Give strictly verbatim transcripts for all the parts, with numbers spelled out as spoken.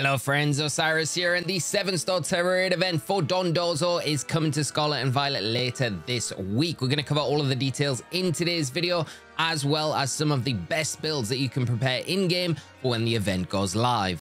Hello friends, Osiris here, and the seven star Tera Raid event for Dondozo is coming to Scarlet and Violet later this week. We're going to cover all of the details in today's video, as well as some of the best builds that you can prepare in-game for when the event goes live.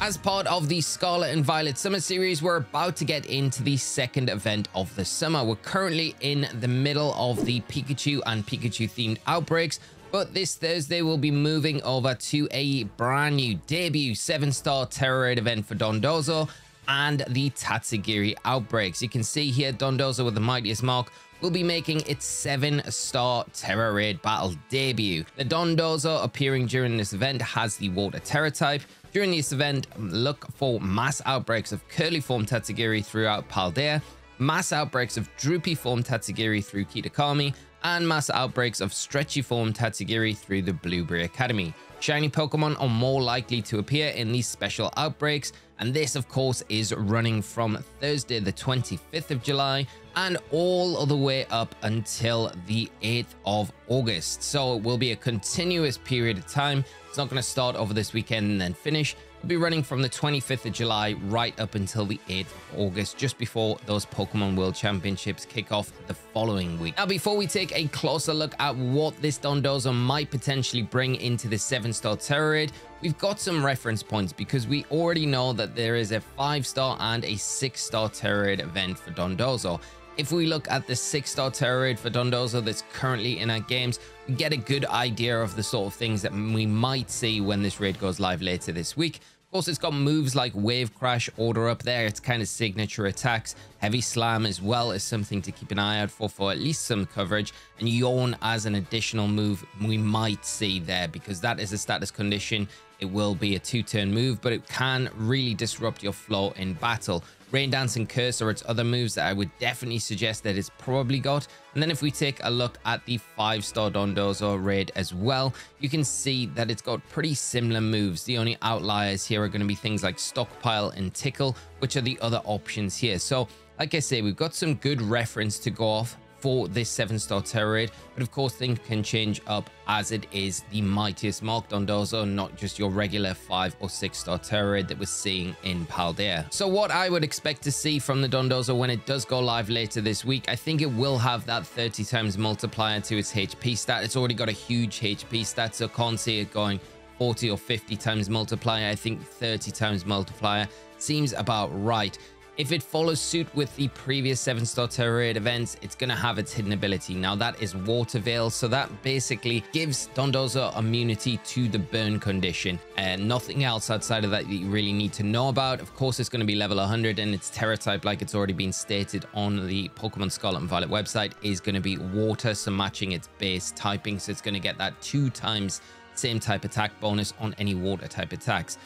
As part of the Scarlet and Violet Summer Series, we're about to get into the second event of the summer. We're currently in the middle of the Pikachu and Pikachu-themed outbreaks, but this Thursday we'll be moving over to a brand new debut seven star Tera Raid event for Dondozo and the Tatsugiri outbreaks. You can see here Dondozo with the Mightiest Mark will be making its seven star Tera Raid battle debut. The Dondozo appearing during this event has the Water Terra type. During this event, look for mass outbreaks of Curly Form Tatsugiri throughout Paldea, mass outbreaks of Droopy Form Tatsugiri through Kitakami, and mass outbreaks of Stretchy Form Tatsugiri through the Blueberry Academy. Shiny Pokemon are more likely to appear in these special outbreaks, and this of course is running from Thursday the twenty-fifth of July and all the way up until the eighth of August. So it will be a continuous period of time. It's not going to start over this weekend and then finish. It'll be running from the twenty-fifth of July right up until the eighth of August, just before those Pokemon World Championships kick off the following week. Now, before we take a closer look at what this Dondozo might potentially bring into the seven star Tera Raid, we've got some reference points because we already know that there is a five star and a six star Tera Raid event for Dondozo. If we look at the six star Tera Raid for Dondozo that's currently in our games, we get a good idea of the sort of things that we might see when this raid goes live later this week. Of course, it's got moves like Wave Crash, Order Up there. It's kind of signature attacks. Heavy Slam as well is something to keep an eye out for, for at least some coverage. And Yawn as an additional move we might see there, because that is a status condition. It will be a two turn move, but it can really disrupt your flow in battle. Rain Dance and Curse are its other moves that I would definitely suggest that it's probably got. And then if we take a look at the five star Dondozo raid as well, you can see that it's got pretty similar moves. The only outliers here are going to be things like Stockpile and Tickle, which are the other options here. So like I say, we've got some good reference to go off for this seven star Tera Raid, but of course things can change up as it is the Mightiest Mark Dondozo, not just your regular five or six star Tera Raid that we're seeing in Paldea. So what I would expect to see from the Dondozo when it does go live later this week, I think it will have that thirty times multiplier to its H P stat. It's already got a huge H P stat, so can't see it going forty or fifty times multiplier. I think thirty times multiplier seems about right. If it follows suit with the previous seven star Tera Raid events, it's going to have its hidden ability. Now, that is Water Veil, so that basically gives Dondozo immunity to the burn condition. And uh, nothing else outside of that that you really need to know about. Of course, it's going to be level one hundred, and its Terra type, like it's already been stated on the Pokemon Scarlet and Violet website, is going to be Water, so matching its base typing. So it's going to get that two times same type attack bonus on any Water type attacks.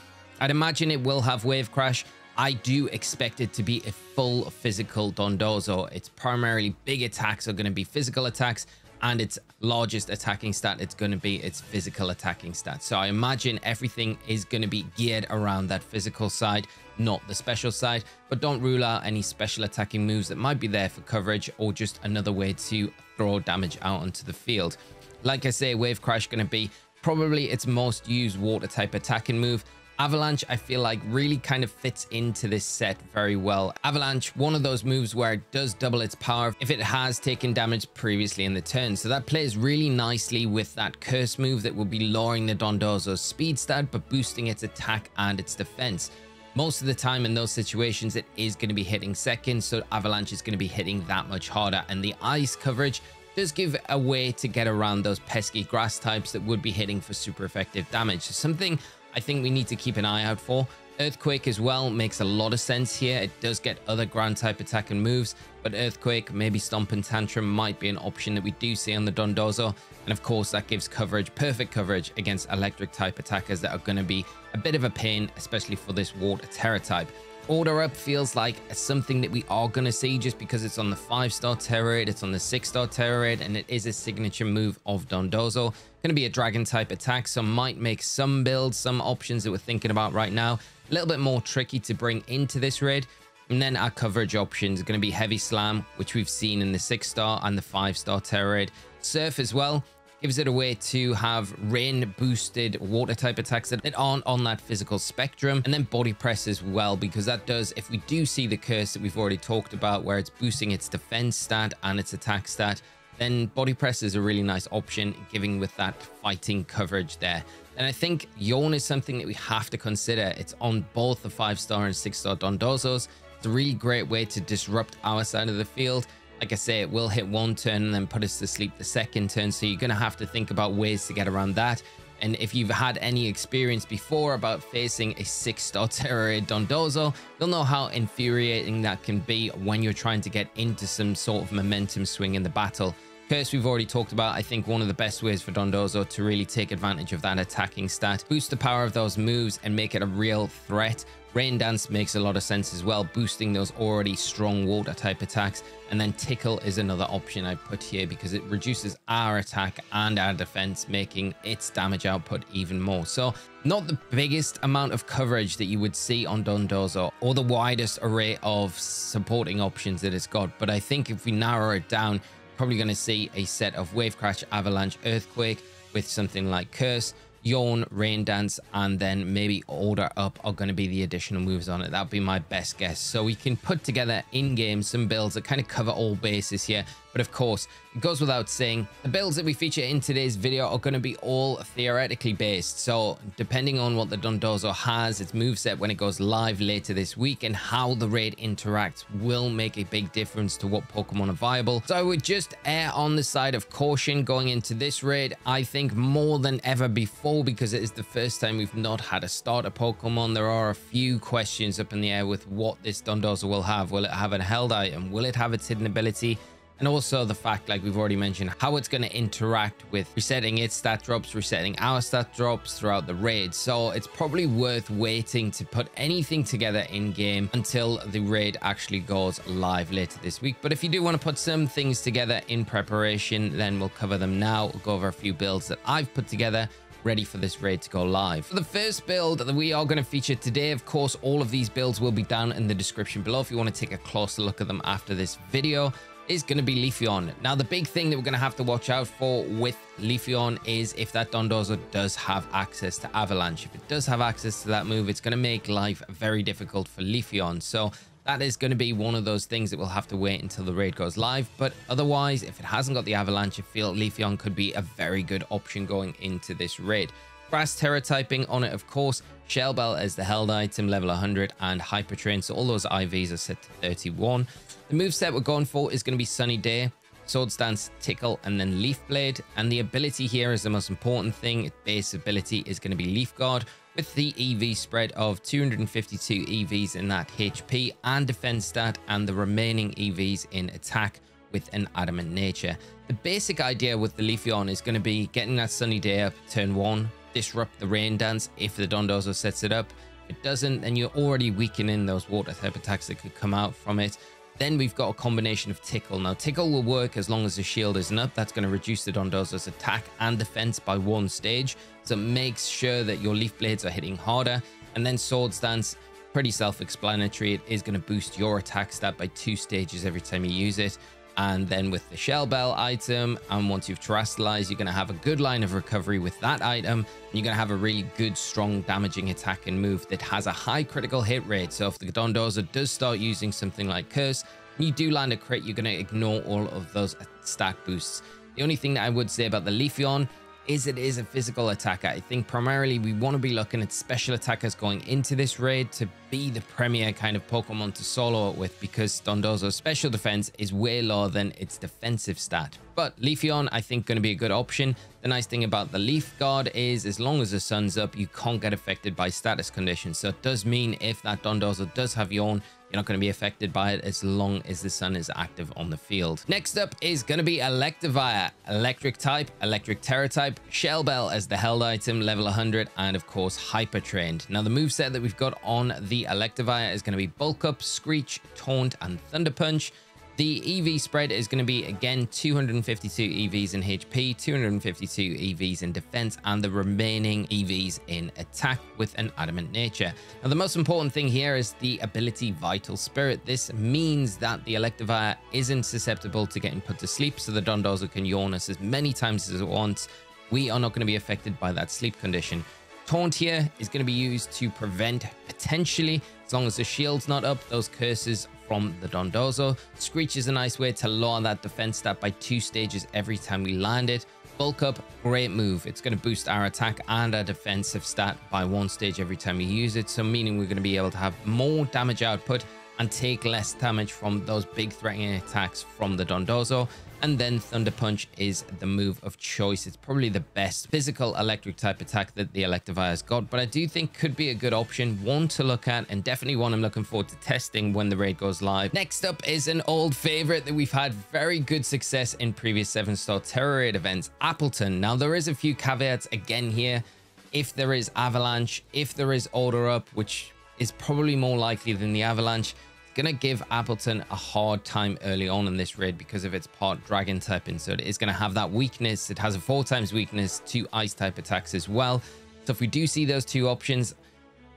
I'd imagine it will have Wave Crash. I do expect it to be a full physical Dondozo. Its primarily big attacks are going to be physical attacks, and its largest attacking stat it's going to be its physical attacking stat. So I imagine everything is going to be geared around that physical side, not the special side. But don't rule out any special attacking moves that might be there for coverage or just another way to throw damage out onto the field. Like I say, Wave Crash going to be probably its most used Water type attacking move. Avalanche, I feel like, really kind of fits into this set very well. Avalanche, one of those moves where it does double its power if it has taken damage previously in the turn. So that plays really nicely with that Curse move that will be lowering the Dondozo's speed stat, but boosting its attack and its defense. Most of the time in those situations, it is going to be hitting second, so Avalanche is going to be hitting that much harder. And the ice coverage does give a way to get around those pesky grass types that would be hitting for super effective damage. So something I think we need to keep an eye out for. Earthquake as well makes a lot of sense here. It does get other ground type attack and moves, but Earthquake, maybe Stomp and Tantrum might be an option that we do see on the Dondozo. And of course, that gives coverage, perfect coverage against electric type attackers that are going to be a bit of a pain, especially for this Water Terra type. Order Up feels like something that we are going to see just because it's on the five star Tera Raid, it's on the six star Tera Raid, and it is a signature move of Dondozo. Going to be a dragon type attack, so might make some builds, some options that we're thinking about right now a little bit more tricky to bring into this raid. And then our coverage options are going to be Heavy Slam, which we've seen in the six star and the five star Tera Raid. Surf as well. gives it a way to have rain boosted water type attacks that aren't on that physical spectrum, and then body press as well, because that does, if we do see the curse that we've already talked about where it's boosting its defense stat and its attack stat, then body press is a really nice option, giving with that fighting coverage there. And I think Yawn is something that we have to consider. It's on both the five star and six star Dondozos. It's a really great way to disrupt our side of the field. Like I say, it will hit one turn and then put us to sleep the second turn, so you're going to have to think about ways to get around that. And if you've had any experience before about facing a six-star Tera Raid Dondozo, you'll know how infuriating that can be when you're trying to get into some sort of momentum swing in the battle. Curse we've already talked about. I think one of the best ways for Dondozo to really take advantage of that attacking stat, boost the power of those moves and make it a real threat. Rain Dance makes a lot of sense as well, boosting those already strong water type attacks. And then Tickle is another option I put here because it reduces our attack and our defense, making its damage output even more. So not the biggest amount of coverage that you would see on Dondozo or the widest array of supporting options that it's got. But I think if we narrow it down, probably going to see a set of Wave Crash, Avalanche, Earthquake with something like Curse, Yawn, Rain Dance, and then maybe Order Up are going to be the additional moves on it. That'd be my best guess. So we can put together in game some builds that kind of cover all bases here. But of course, it goes without saying, the builds that we feature in today's video are going to be all theoretically based. So depending on what the Dondozo has, its moveset when it goes live later this week, and how the raid interacts will make a big difference to what Pokemon are viable. So I would just err on the side of caution going into this raid, I think, more than ever before, because it is the first time we've not had a starter Pokemon. There are a few questions up in the air with what this Dondozo will have. Will it have a held item? Will it have its hidden ability? And also the fact, like we've already mentioned, how it's going to interact with resetting its stat drops, resetting our stat drops throughout the raid. So it's probably worth waiting to put anything together in game until the raid actually goes live later this week. But if you do want to put some things together in preparation, then we'll cover them now. We'll go over a few builds that I've put together ready for this raid to go live. For the first build that we are going to feature today, of course, all of these builds will be down in the description below if you want to take a closer look at them after this video, is going to be Leafeon. Now, the big thing that we're going to have to watch out for with Leafeon is if that Dondozo does have access to Avalanche. If it does have access to that move, it's going to make life very difficult for Leafeon. So that is going to be one of those things that we'll have to wait until the raid goes live. But otherwise, if it hasn't got the Avalanche, I feel Leafeon could be a very good option going into this raid. Grass Terra typing on it, of course. Shell Bell as the held item, level one hundred, and Hyper Train. So all those I Vs are set to thirty-one. The moveset we're going for is going to be Sunny Day, Swords Dance, Tickle, and then Leaf Blade. And the ability here is the most important thing. Its base ability is going to be Leaf Guard, with the E V spread of two hundred fifty-two E Vs in that H P and defense stat, and the remaining E Vs in attack with an adamant nature. The basic idea with the Leafeon is going to be getting that Sunny Day up turn one, disrupt the Rain Dance if the Dondozo sets it up. If it doesn't, then you're already weakening those water type attacks that could come out from it. Then we've got a combination of Tickle. Now, Tickle will work as long as the shield isn't up. That's going to reduce the Dondozo's attack and defense by one stage, so it makes sure that your Leaf Blades are hitting harder. And then Swords Dance, pretty self-explanatory. It is going to boost your attack stat by two stages every time you use it. And then with the Shell Bell item, and once you've terrestrialized, you're going to have a good line of recovery with that item, and you're going to have a really good, strong, damaging attack and move that has a high critical hit rate. So if the Dondozo does start using something like Curse, and you do land a crit, you're going to ignore all of those stat boosts. The only thing that I would say about the Leafeon is it is a physical attacker. I think primarily we want to be looking at special attackers going into this raid to be the premier kind of Pokemon to solo it with, because Dondozo's special defense is way lower than its defensive stat. But Leafeon, I think, going to be a good option. The nice thing about the Leaf Guard is as long as the sun's up, you can't get affected by status conditions. So it does mean if that Dondozo does have Yawn, you're not going to be affected by it as long as the sun is active on the field. Next up is going to be Electivire. Electric type, Electric Terra type, Shell Bell as the held item, level one hundred, and of course Hyper Trained. Now the moveset that we've got on the Electivire is going to be Bulk Up, Screech, Taunt, and Thunder Punch. The E V spread is going to be, again, two hundred fifty-two E Vs in H P, two hundred fifty-two E Vs in defense, and the remaining E Vs in attack with an adamant nature. Now, the most important thing here is the ability Vital Spirit. This means that the Electivire isn't susceptible to getting put to sleep, so the Dondozo can yawn us as many times as it wants. We are not going to be affected by that sleep condition. Taunt here is going to be used to prevent, potentially, as long as the shield's not up, those curses from the Dondozo. Screech is a nice way to lower that defense stat by two stages every time we land it. Bulk Up, great move. It's going to boost our attack and our defensive stat by one stage every time we use it, so meaning we're going to be able to have more damage output and take less damage from those big threatening attacks from the Dondozo. And then Thunder Punch is the move of choice. It's probably the best physical electric type attack that the Electivire has got, but I do think could be a good option, one to look at, and definitely one I'm looking forward to testing when the raid goes live. Next up is an old favorite that we've had very good success in previous seven star Tera Raid events, Appletun. Now, there is a few caveats again here. If there is Avalanche, if there is Order Up, which is probably more likely than the Avalanche, gonna give Appletun a hard time early on in this raid because of its part dragon typing, so it is gonna have that weakness. It has a four times weakness to ice type attacks as well, so if we do see those two options,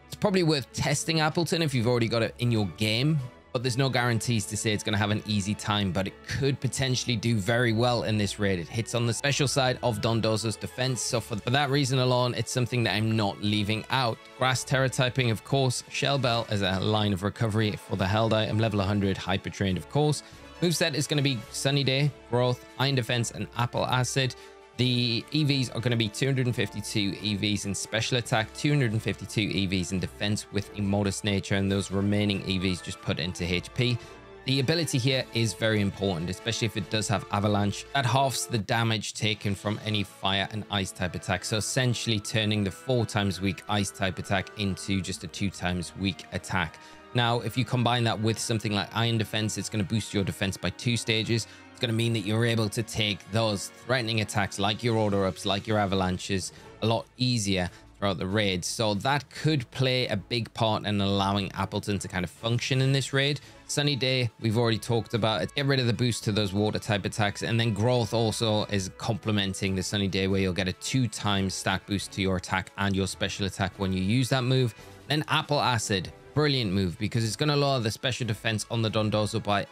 it's probably worth testing Appletun if you've already got it in your game, but there's no guarantees to say it's gonna have an easy time, but it could potentially do very well in this raid. It hits on the special side of Dondozo's defense, so for that reason alone, it's something that I'm not leaving out. Grass Terra typing, of course. Shell Bell is a line of recovery for the held item, level one hundred, hyper trained, of course. Moveset is gonna be Sunny Day, Growth, Iron Defense, and Apple Acid. The E Vs are going to be two hundred fifty-two E Vs in special attack, two hundred fifty-two E Vs in defense with a modest nature, and those remaining E Vs just put into H P. The ability here is very important, especially if it does have Avalanche. That halves the damage taken from any fire and ice type attack, so essentially turning the four times weak ice type attack into just a two times weak attack. Now, if you combine that with something like Iron Defense, it's going to boost your defense by two stages. It's going to mean that you're able to take those threatening attacks like your Order Ups, like your Avalanches, a lot easier throughout the raid. So that could play a big part in allowing Appletun to kind of function in this raid. Sunny Day, we've already talked about it. Get rid of the boost to those water type attacks. And then Growth also is complementing the Sunny Day, where you'll get a two times stat boost to your attack and your special attack when you use that move. Then Apple Acid, brilliant move, because it's going to lower the special defense on the Dondozo by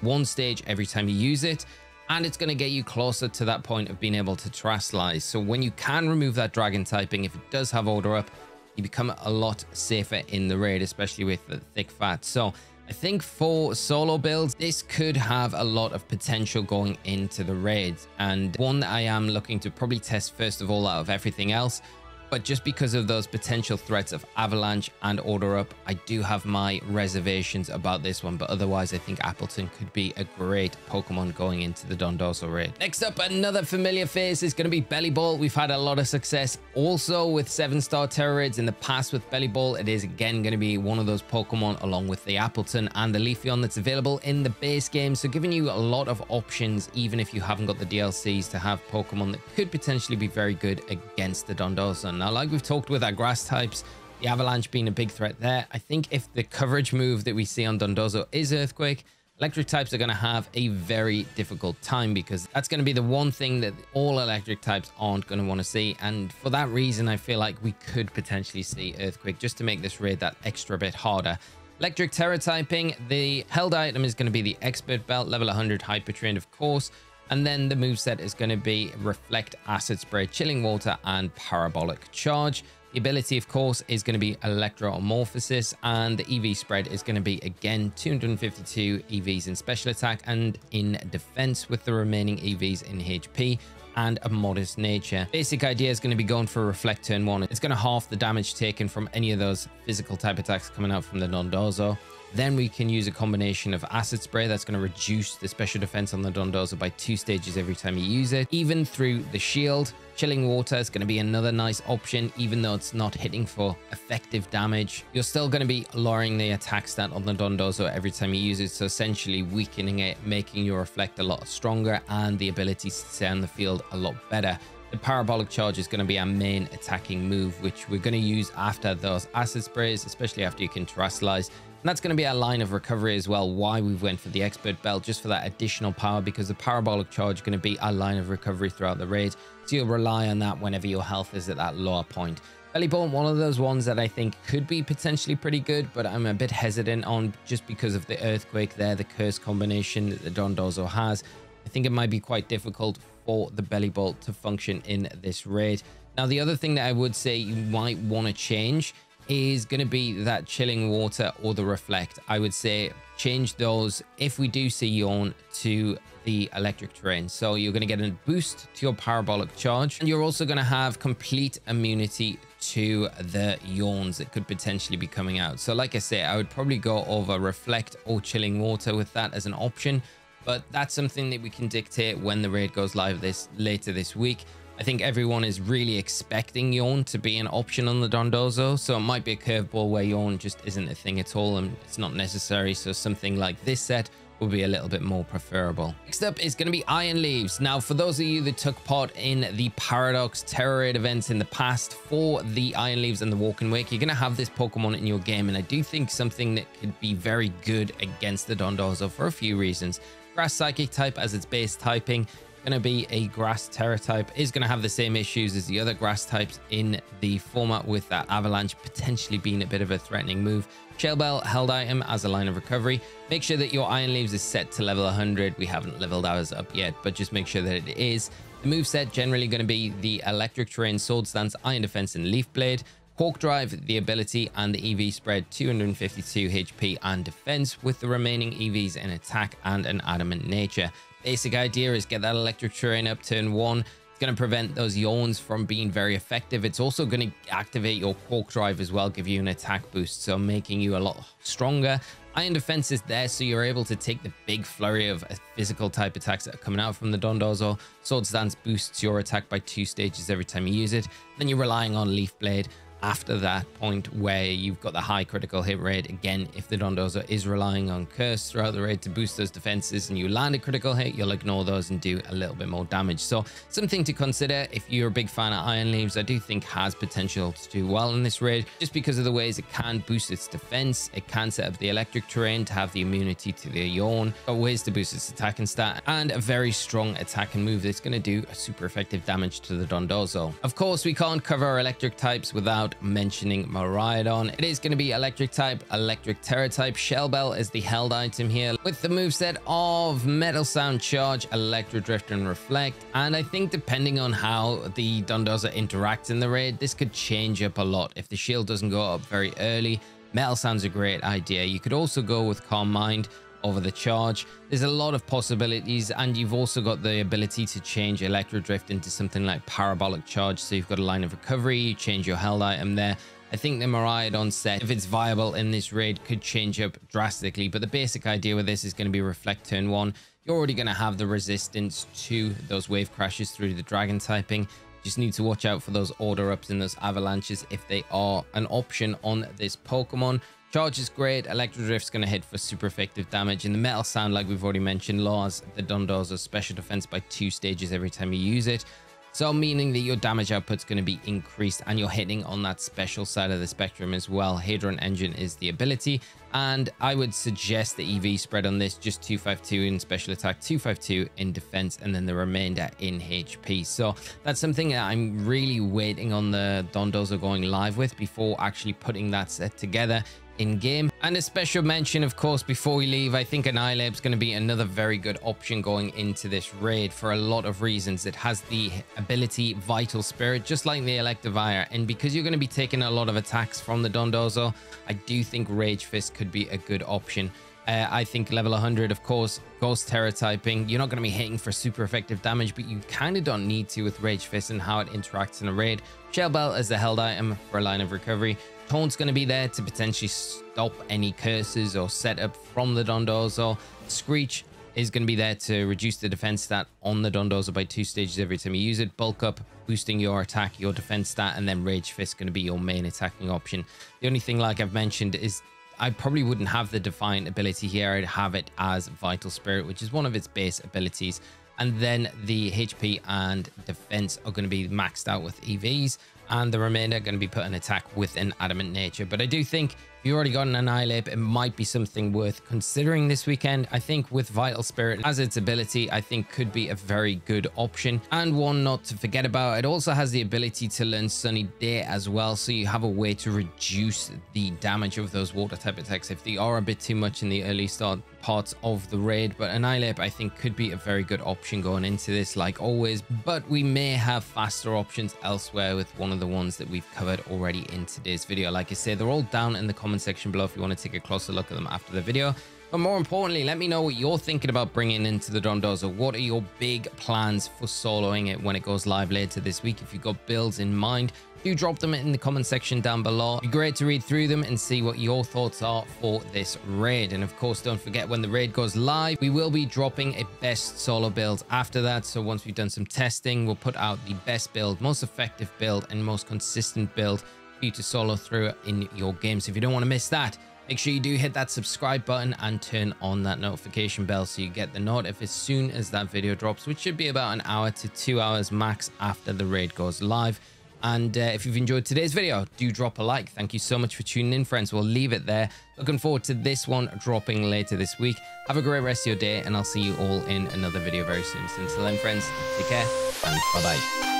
one stage every time you use it, and it's going to get you closer to that point of being able to terrestrialize. So when you can remove that dragon typing, if it does have Order Up, you become a lot safer in the raid, especially with the thick fat. So I think for solo builds, this could have a lot of potential going into the raid, and one that I am looking to probably test first of all out of everything else. But just because of those potential threats of Avalanche and Order Up, I do have my reservations about this one. But otherwise, I think Appletun could be a great Pokemon going into the Dondozo raid. Next up, another familiar face is going to be Bellibolt. We've had a lot of success also with seven star Tera Raids in the past with Bellibolt. It is again going to be one of those Pokemon, along with the Appletun and the Leafeon, that's available in the base game. So giving you a lot of options, even if you haven't got the D L Cs, to have Pokemon that could potentially be very good against the Dondozo. Now, like we've talked with our grass types, the Avalanche being a big threat there, I think if the coverage move that we see on Dondozo is Earthquake, electric types are going to have a very difficult time, because that's going to be the one thing that all electric types aren't going to want to see. And for that reason, I feel like we could potentially see Earthquake just to make this raid that extra bit harder. Electric Terra typing, the held item is going to be the Expert Belt, level one hundred, hyper trained, of course. And then the moveset is going to be Reflect, Acid Spray, Chilling Water, and Parabolic Charge. The ability, of course, is going to be Electromorphosis, and the E V spread is going to be, again, two hundred fifty-two E Vs in special attack and in defense, with the remaining E Vs in H P and a modest nature. Basic idea is going to be going for Reflect turn one. It's going to half the damage taken from any of those physical type attacks coming out from the Dondozo. Then we can use a combination of Acid Spray, that's going to reduce the special defense on the Dondozo by two stages every time you use it, even through the shield. Chilling Water is going to be another nice option, even though it's not hitting for effective damage. You're still going to be lowering the attack stat on the Dondozo every time you use it, so essentially weakening it, making your Reflect a lot stronger and the ability to stay on the field a lot better. The Parabolic Charge is going to be our main attacking move, which we're going to use after those acid sprays, especially after you can terrestrialize. And that's going to be our line of recovery as well, why we went for the Expert Belt, just for that additional power, because the Parabolic Charge is going to be our line of recovery throughout the raid. So you'll rely on that whenever your health is at that lower point. Bellibolt, one of those ones that I think could be potentially pretty good, but I'm a bit hesitant on just because of the Earthquake there, the Curse combination that the Dondozo has. I think it might be quite difficult for the Bellibolt to function in this raid. Now, the other thing that I would say you might want to change is going to be that Chilling Water or the Reflect. I would say change those if we do see Yawn to the Electric Terrain. So you're going to get a boost to your Parabolic Charge, and you're also going to have complete immunity to the Yawns that could potentially be coming out. So like I say, I would probably go over Reflect or Chilling Water with that as an option, but that's something that we can dictate when the raid goes live this later this week. I think everyone is really expecting Yawn to be an option on the Dondozo, so it might be a curveball where Yawn just isn't a thing at all and it's not necessary, so something like this set will be a little bit more preferable. Next up is going to be Iron Leaves. Now, for those of you that took part in the Paradox Tera Raid events in the past for the Iron Leaves and the Walk and Wake, you're going to have this Pokemon in your game, and I do think something that could be very good against the Dondozo for a few reasons. Grass Psychic type as its base typing, going to be a Grass Tera type, is going to have the same issues as the other Grass types in the format, with that Avalanche potentially being a bit of a threatening move. Shell Bell, held item as a line of recovery. Make sure that your Iron Leaves is set to level one hundred. We haven't leveled ours up yet, but just make sure that it is. The moveset generally going to be the Electric Terrain, Swords Dance, Iron Defense, and Leaf Blade. Hawk Drive, the ability, and the E V spread, two hundred fifty-two H P and defense, with the remaining E Vs in attack and an adamant nature. Basic idea is get that Electric Terrain up turn one. It's going to prevent those Yawns from being very effective. It's also going to activate your Quark Drive as well, give you an attack boost, so making you a lot stronger. Iron Defense is there, so you're able to take the big flurry of physical type attacks that are coming out from the Dondozo. Swords Dance boosts your attack by two stages every time you use it. Then you're relying on Leaf Blade after that point where you've got the high critical hit rate. Again, if the Dondozo is relying on Curse throughout the raid to boost those defenses and you land a critical hit, you'll ignore those and do a little bit more damage. So something to consider if you're a big fan of Iron Leaves. I do think has potential to do well in this raid, just because of the ways it can boost its defense. It can set up the Electric Terrain to have the immunity to the Yawn, got ways to boost its attack and stat, and a very strong attack and move that's going to do a super effective damage to the Dondozo. Of course, we can't cover our electric types without mentioning Miraidon. It is going to be electric type, electric Tera type. Shell Bell is the held item here, with the moveset of Metal Sound Charge, Electro Drift, and Reflect. And I think depending on how the Dondozo interacts in the raid, this could change up a lot. If the shield doesn't go up very early, Metal Sound's a great idea. You could also go with Calm Mind over the charge. There's a lot of possibilities, and you've also got the ability to change Electro Drift into something like Parabolic Charge, so you've got a line of recovery. You change your held item there. I think the Miraidon set, if it's viable in this raid, could change up drastically, but the basic idea with this is going to be Reflect turn one. You're already going to have the resistance to those wave crashes through the dragon typing. Just need to watch out for those order ups and those avalanches if they are an option on this Pokemon. Charge is great. Electro Drift's going to hit for super effective damage. And the Metal Sound, like we've already mentioned, lowers the Dondozo's special defense by two stages every time you use it. So meaning that your damage output's going to be increased, and you're hitting on that special side of the spectrum as well. Hadron Engine is the ability. And I would suggest the E V spread on this, just two fifty-two in special attack, two fifty-two in defense, and then the remainder in H P. So that's something that I'm really waiting on the Dondozo going live with before actually putting that set together in game. And a special mention, of course, before we leave, I think Annihilate is going to be another very good option going into this raid for a lot of reasons. It has the ability Vital Spirit, just like the Electivire, and because you're going to be taking a lot of attacks from the Dondozo, I do think Rage Fist could be a good option. Uh, I think level one hundred, of course, Ghost Tera typing, you're not going to be hitting for super effective damage, but you kind of don't need to with Rage Fist and how it interacts in a raid. Shell Bell is the held item for a line of recovery. Taunt's going to be there to potentially stop any curses or setup from the Dondozo. Screech is going to be there to reduce the defense stat on the Dondozo by two stages every time you use it. Bulk Up, boosting your attack, your defense stat, and then Rage Fist going to be your main attacking option. The only thing, like I've mentioned, is I probably wouldn't have the Defiant ability here. I'd have it as Vital Spirit, which is one of its base abilities. And then the H P and defense are going to be maxed out with E Vs. And the remainder are going to be put in attack with an adamant nature. But I do think if you already got an Annihilate, it might be something worth considering this weekend. I think with Vital Spirit as its ability, I think could be a very good option and one not to forget about. It also has the ability to learn Sunny Day as well. So you have a way to reduce the damage of those water type attacks if they are a bit too much in the early start parts of the raid. But Annihilate, I think, could be a very good option going into this, like always. But we may have faster options elsewhere with one of the ones that we've covered already in today's video. Like I say, they're all down in the comment section below if you want to take a closer look at them after the video. But more importantly, let me know what you're thinking about bringing into the Dondozo. What are your big plans for soloing it when it goes live later this week? If you've got builds in mind, do drop them in the comment section down below. It'd be great to read through them and see what your thoughts are for this raid. And of course, don't forget, when the raid goes live, we will be dropping a best solo build after that. So once we've done some testing, we'll put out the best build, most effective build, and most consistent build for you to solo through in your game. So if you don't want to miss that, make sure you do hit that subscribe button and turn on that notification bell so you get the notif as soon as that video drops, which should be about an hour to two hours max after the raid goes live. And uh, if you've enjoyed today's video, do drop a like. Thank you so much for tuning in, friends. We'll leave it there. Looking forward to this one dropping later this week. Have a great rest of your day, and I'll see you all in another video very soon. So until then, friends, take care and bye-bye.